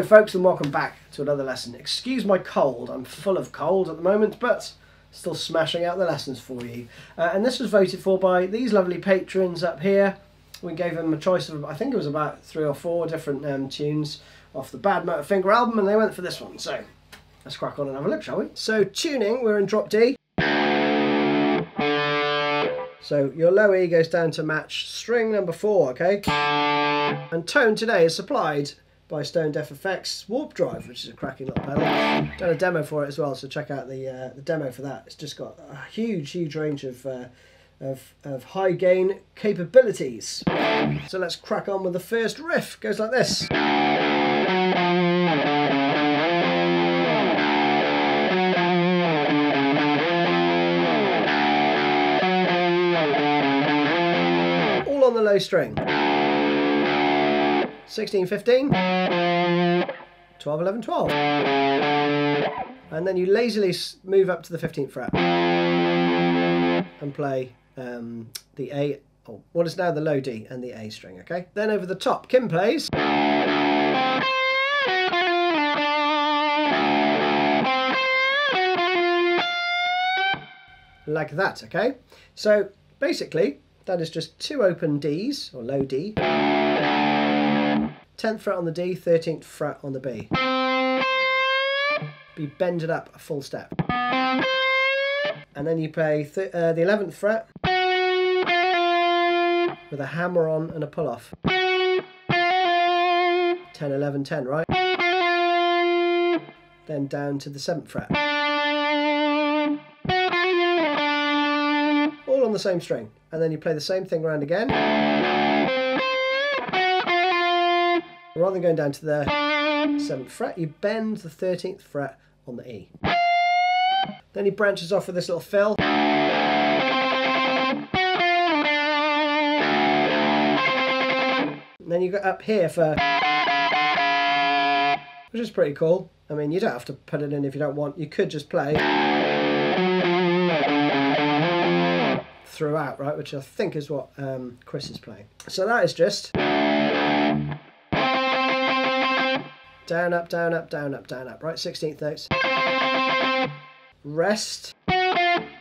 Hello folks, and welcome back to another lesson. Excuse my cold, I'm full of cold at the moment, but still smashing out the lessons for you. And this was voted for by these lovely patrons up here. We gave them a choice of, I think it was about 3 or 4 different tunes off the Badmotorfinger album, and they went for this one. So let's crack on and have a look, shall we? So tuning, we're in drop D. So your low E goes down to match string number 4, okay? And tone today is supplied by Stone Deaf FX Warp Drive, which is a cracking little pedal. I've done a demo for it as well, so check out the demo for that. It's just got a huge range of high gain capabilities. So let's crack on with the first riff. It goes like this. All on the low string. 16, 15, 12, 11, 12. And then you lazily move up to the 15th fret and play the A, or what is now the low D and the A string, okay? Then over the top, Kim plays. Like that, okay? So basically, that is just 2 open Ds, or low D. 10th fret on the D, 13th fret on the B. You bend it up a full step. And then you play the 11th fret with a hammer on and a pull off. 10, 11, 10, right? Then down to the 7th fret. All on the same string. And then you play the same thing around again. Rather than going down to the 7th fret, you bend the 13th fret on the E. Then he branches off with this little fill. And then you got up here for, which is pretty cool. I mean, you don't have to put it in if you don't want. You could just play throughout, right? Which I think is what Chris is playing. So that is just down, up, down, up, down, up, down, up, right? 16th notes. Rest.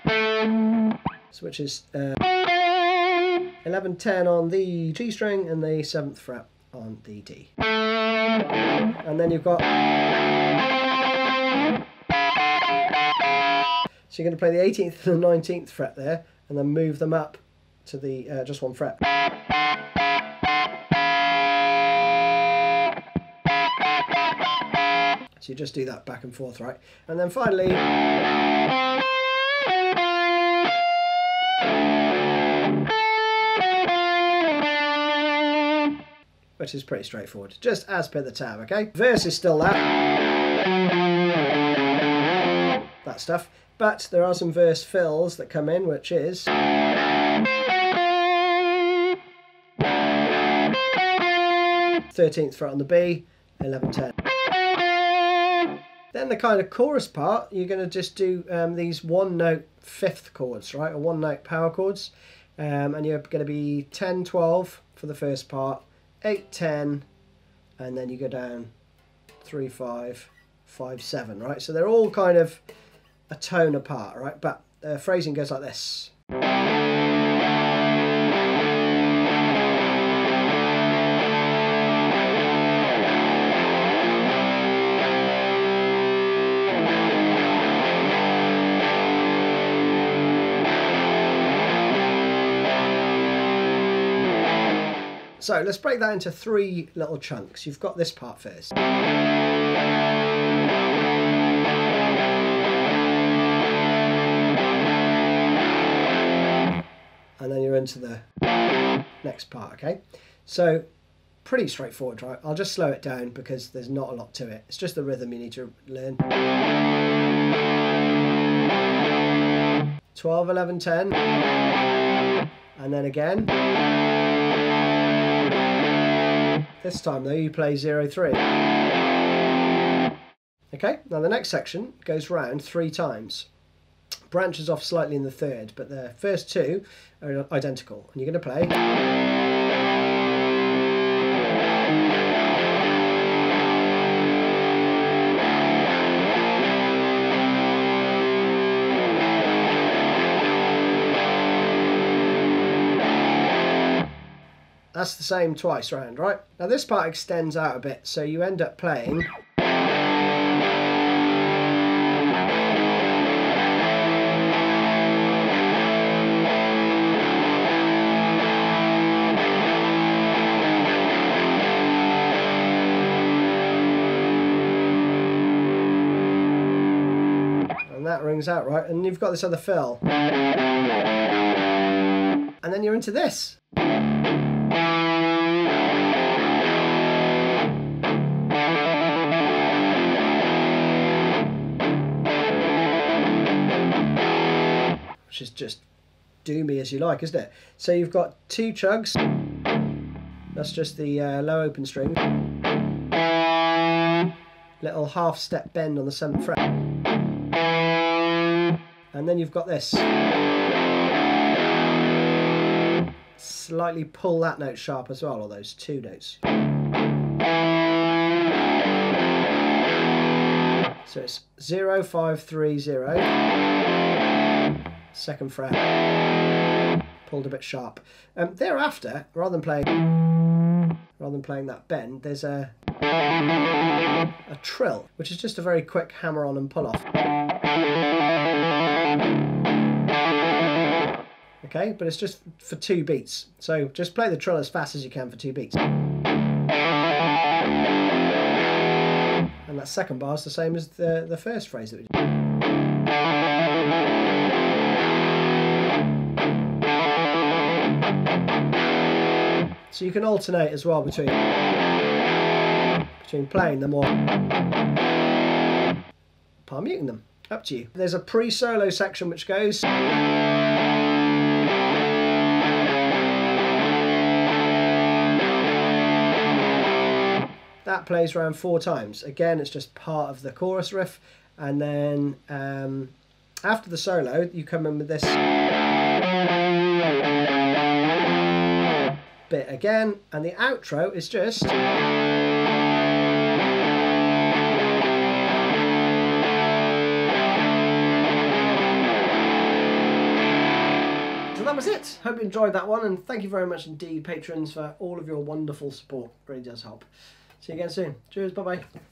So which is 11, 10 on the G string and the 7th fret on the D. And then you've got, so you're going to play the 18th and the 19th fret there and then move them up to the just 1 fret. So you just do that back and forth, right? And then finally, which is pretty straightforward, just as per the tab, okay? Verse is still that stuff, but there are some verse fills that come in, which is thirteenth fret on the B, 11, 10. Then the kind of chorus part, you're going to just do these 1-note 5th chords, right? Or 1-note power chords. And you're going to be 10, 12 for the first part, 8, 10, and then you go down 3, 5, 5, 7, right? So they're all kind of a tone apart, right? But phrasing goes like this. So let's break that into 3 little chunks. You've got this part first. And then you're into the next part, okay? So pretty straightforward, right? I'll just slow it down because there's not a lot to it. It's just the rhythm you need to learn. 12, 11, 10. And then again. This time though, you play 0, 3. Okay, now the next section goes round 3 times. Branches off slightly in the 3rd, but the first 2 are identical. And you're going to play. That's the same twice round, right? Now this part extends out a bit, so you end up playing. And that rings out, right? And you've got this other fill. And then you're into this. Which is just doomy as you like, isn't it? So you've got two chugs. That's just the low open string. Little half step bend on the 7th fret. And then you've got this. Slightly pull that note sharp as well, or those two notes. So it's 0, 5, 3, 0. 2nd fret, pulled a bit sharp. Thereafter, rather than playing that bend, there's a trill, which is just a very quick hammer on and pull off. Okay, but it's just for 2 beats. So just play the trill as fast as you can for 2 beats. And that second bar is the same as the first phrase that we did. So you can alternate as well between playing them or palm muting them. Up to you. There's a pre-solo section which goes. That plays around 4 times. Again, it's just part of the chorus riff. And then after the solo, you come in with this bit again, and the outro is just so that was it. Hope you enjoyed that one, and thank you very much indeed, patrons, for all of your wonderful support. It really does help. See you again soon. Cheers, bye bye.